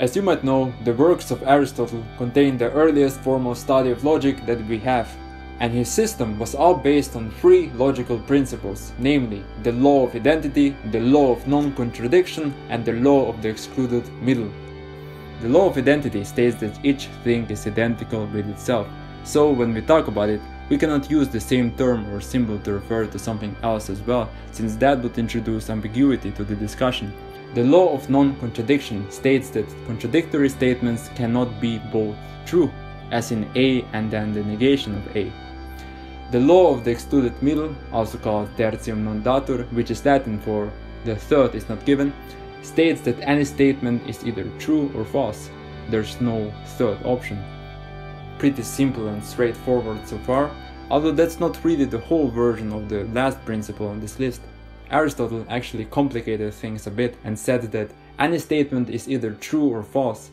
As you might know, the works of Aristotle contain the earliest formal study of logic that we have, and his system was all based on three logical principles, namely the law of identity, the law of non-contradiction, and the law of the excluded middle. The law of identity states that each thing is identical with itself, so when we talk about it, we cannot use the same term or symbol to refer to something else as well, since that would introduce ambiguity to the discussion. The law of non-contradiction states that contradictory statements cannot be both true, as in A and then the negation of A. The law of the excluded middle, also called tertium non datur, which is Latin for the third is not given, states that any statement is either true or false. There's no third option. Pretty simple and straightforward so far, although that's not really the whole version of the last principle on this list. Aristotle actually complicated things a bit and said that any statement is either true or false,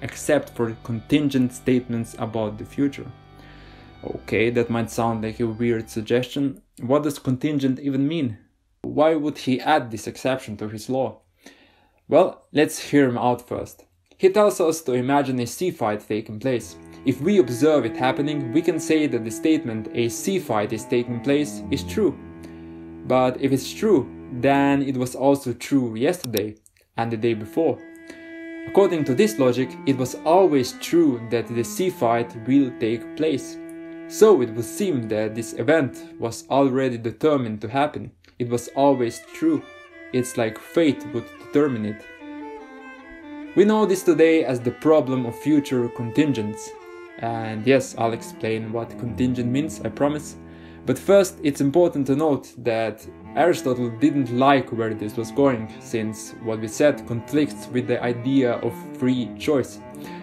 except for contingent statements about the future. Okay, that might sound like a weird suggestion. What does contingent even mean? Why would he add this exception to his law? Well, let's hear him out first. He tells us to imagine a sea fight taking place. If we observe it happening, we can say that the statement "a sea fight is taking place" is true. But if it's true, then it was also true yesterday and the day before. According to this logic, it was always true that the sea fight will take place. So it would seem that this event was already determined to happen. It was always true. It's like fate would determine it. We know this today as the problem of future contingents. And yes, I'll explain what contingent means, I promise. But first, it's important to note that Aristotle didn't like where this was going, since what we said conflicts with the idea of free choice.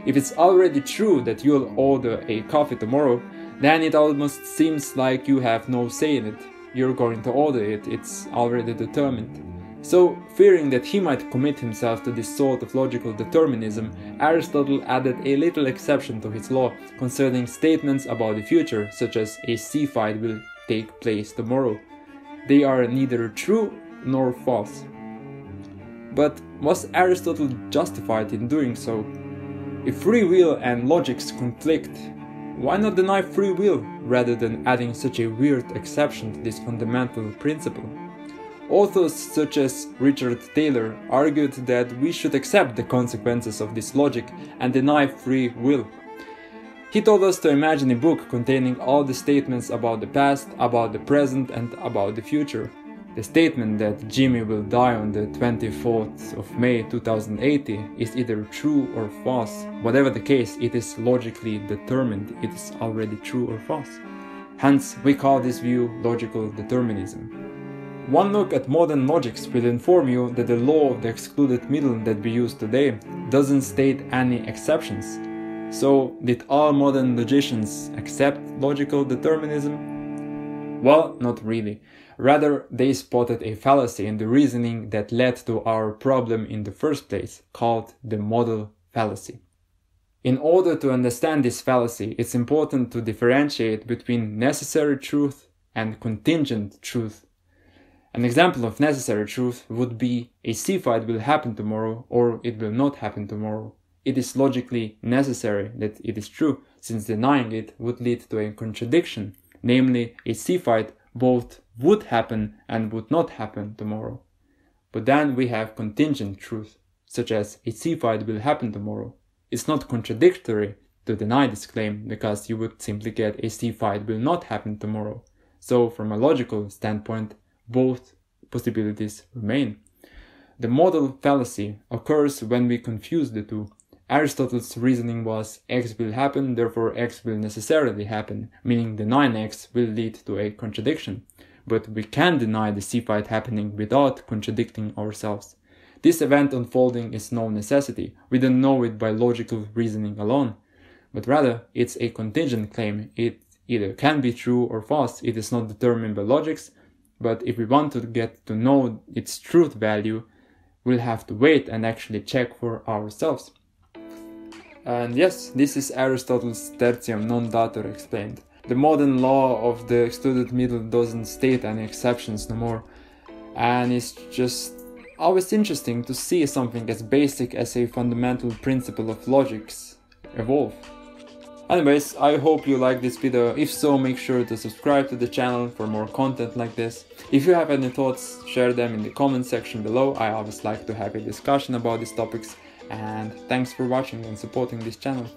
If it's already true that you'll order a coffee tomorrow, then it almost seems like you have no say in it. You're going to order it, it's already determined. So, fearing that he might commit himself to this sort of logical determinism, Aristotle added a little exception to his law concerning statements about the future, such as a sea fight will take place tomorrow. They are neither true nor false. But was Aristotle justified in doing so? If free will and logics conflict, why not deny free will rather than adding such a weird exception to this fundamental principle? Authors such as Richard Taylor argued that we should accept the consequences of this logic and deny free will. He told us to imagine a book containing all the statements about the past, about the present, and about the future. The statement that Jimmy will die on the 24th of May 2080 is either true or false. Whatever the case, it is logically determined, it is already true or false. Hence, we call this view logical determinism. One look at modern logics will inform you that the law of the excluded middle that we use today doesn't state any exceptions. So, did all modern logicians accept logical determinism? Well, not really. Rather, they spotted a fallacy in the reasoning that led to our problem in the first place, called the modal fallacy. In order to understand this fallacy, it's important to differentiate between necessary truth and contingent truth. An example of necessary truth would be a sea fight will happen tomorrow or it will not happen tomorrow. It is logically necessary that it is true, since denying it would lead to a contradiction, namely a sea fight both would happen and would not happen tomorrow. But then we have contingent truth, such as a sea fight will happen tomorrow. It's not contradictory to deny this claim because you would simply get a sea fight will not happen tomorrow. So from a logical standpoint, both possibilities remain. The modal fallacy occurs when we confuse the two. Aristotle's reasoning was X will happen, therefore X will necessarily happen, meaning denying X will lead to a contradiction. But we can deny the sea fight happening without contradicting ourselves. This event unfolding is no necessity. We don't know it by logical reasoning alone. But rather, it's a contingent claim. It either can be true or false. It is not determined by logics. But if we want to get to know its truth value, we'll have to wait and actually check for ourselves. And yes, this is Aristotle's tertium non datur explained. The modern law of the excluded middle doesn't state any exceptions no more, and it's just Always interesting to see something as basic as a fundamental principle of logics evolve. Anyways, I hope you liked this video. If so, make sure to subscribe to the channel for more content like this. If you have any thoughts, share them in the comment section below. I always like to have a discussion about these topics. And thanks for watching and supporting this channel.